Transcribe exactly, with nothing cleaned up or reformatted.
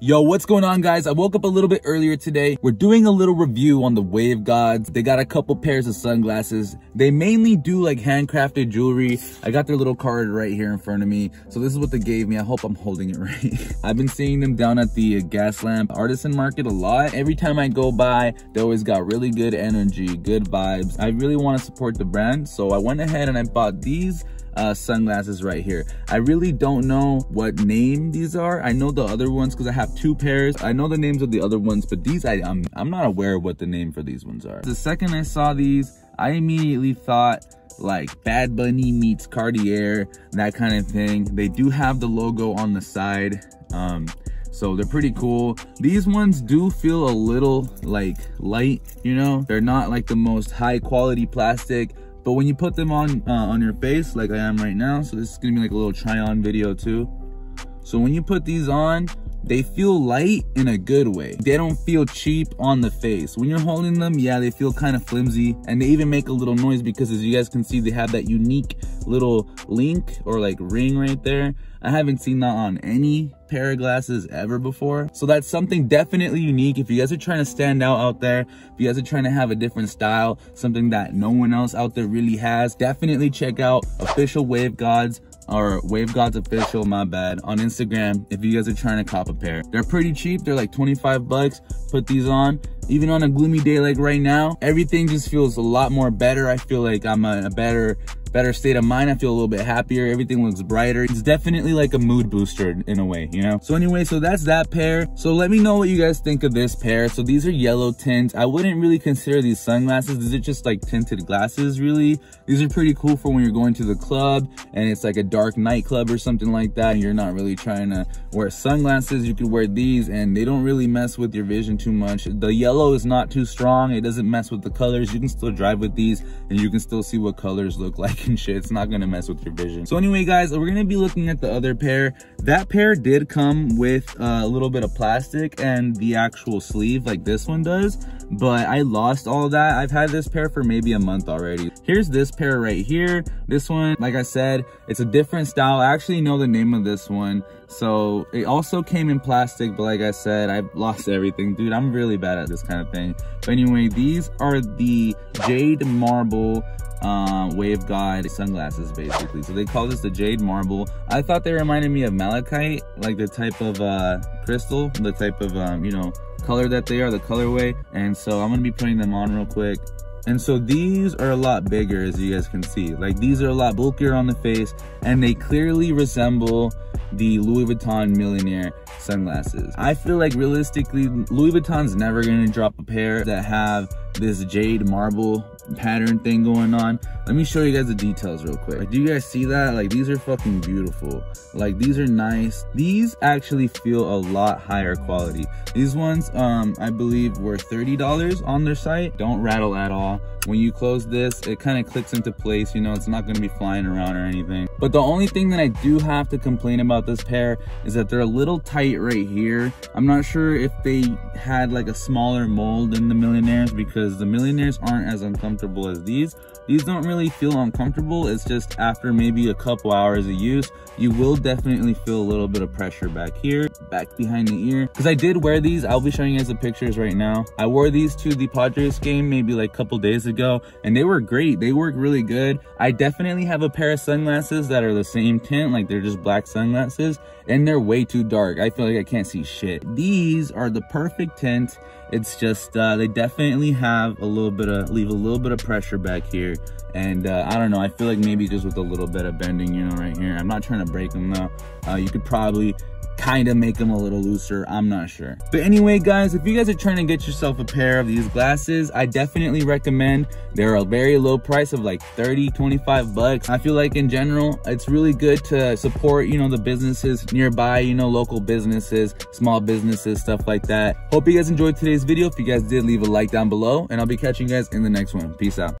Yo, what's going on, guys? I woke up a little bit earlier today. We're doing a little review on the Wave Gods. They got a couple pairs of sunglasses. They mainly do like handcrafted jewelry. I got their little card right here in front of me. So this is what they gave me. I hope I'm holding it right. I've been seeing them down at the gas lamp artisan market a lot. Every time I go by, they always got really good energy, good vibes. I really want to support the brand. So I went ahead and I bought these Uh, sunglasses right here. I really don't know what name these are. I know the other ones because I have two pairs. I know the names of the other ones, but these, I, I'm, I'm not aware of what the name for these ones are. The second I saw these, I immediately thought like Bad Bunny meets Cartier, that kind of thing. They do have the logo on the side. Um, So they're pretty cool. These ones do feel a little like light, you know? They're not like the most high quality plastic, but when you put them on uh, on your face, like I am right now, so this is gonna be like a little try on video too. So when you put these on, they feel light in a good way. They don't feel cheap on the face. When you're holding them, yeah, they feel kind of flimsy, and they even make a little noise because as you guys can see, they have that unique little link or like ring right there. I haven't seen that on any pair of glasses ever before. So that's something definitely unique. If you guys are trying to stand out out there, if you guys are trying to have a different style, something that no one else out there really has, definitely check out Official Wave Gods or Wave Gods Official, my bad, on Instagram if you guys are trying to cop a pair. They're pretty cheap. They're like twenty-five bucks. Put these on. Even on a gloomy day like right now, everything just feels a lot more better. I feel like I'm in a better better state of mind. I feel a little bit happier. Everything looks brighter. It's definitely like a mood booster in a way, you know? So anyway, so that's that pair. So let me know what you guys think of this pair. So these are yellow tints. I wouldn't really consider these sunglasses. These are just like tinted glasses, really. These are pretty cool for when you're going to the club and it's like a dark nightclub or something like that, and you're not really trying to wear sunglasses. You could wear these and they don't really mess with your vision too much. The yellow is not too strong. It doesn't mess with the colors. You can still drive with these and you can still see what colors look like and shit. It's not gonna mess with your vision. So anyway, guys, we're gonna be looking at the other pair. That pair did come with a little bit of plastic and the actual sleeve like this one does, but I lost all that. I've had this pair for maybe a month already. Here's this pair right here. This one, like I said, it's a different style. I actually know the name of this one. So it also came in plastic, but like I said, I've lost everything. Dude, I'm really bad at this kind of thing. But anyway, these are the Jade Marble uh Wave God sunglasses, basically. So they call this the Jade Marble. I thought they reminded me of malachite, like the type of uh crystal, the type of um you know, color that they are, the colorway. And so I'm gonna be putting them on real quick. And so these are a lot bigger, as you guys can see. Like, these are a lot bulkier on the face, and they clearly resemble the Louis Vuitton Millionaire sunglasses. I feel like realistically, Louis Vuitton's never gonna drop a pair that have this jade marble pattern thing going on. Let me show you guys the details real quick. Like, do you guys see that? Like, these are fucking beautiful. Like, these are nice. These actually feel a lot higher quality. These ones, um, I believe were thirty dollars on their site. Don't rattle at all. When you close this, it kind of clicks into place, you know, it's not gonna be flying around or anything. But the only thing that I do have to complain about this pair is that they're a little tight right here. I'm not sure if they had like a smaller mold than the Millionaires, because the Millionaires aren't as uncomfortable as these. These don't really feel uncomfortable. It's just after maybe a couple hours of use, you will definitely feel a little bit of pressure back here, back behind the ear. Because I did wear these. I'll be showing you guys the pictures right now. I wore these to the Padres game maybe like a couple days ago, and they were great. They work really good. I definitely have a pair of sunglasses that are the same tint, like they're just black sunglasses, and they're way too dark. I feel like I can't see shit. These are the perfect tint. It's just uh, they definitely have a little bit of, leave a little bit of pressure back here. And uh, I don't know, I feel like maybe just with a little bit of bending, you know, right here. I'm not trying to break them though. Uh, you could probably kind of make them a little looser, I'm not sure. But anyway, guys, if you guys are trying to get yourself a pair of these glasses, I definitely recommend. They're a very low price of like thirty, twenty-five bucks. I feel like in general, it's really good to support, you know, the businesses nearby, you know, local businesses, small businesses, stuff like that. Hope you guys enjoyed today's video. If you guys did, leave a like down below, and I'll be catching you guys in the next one. Peace out.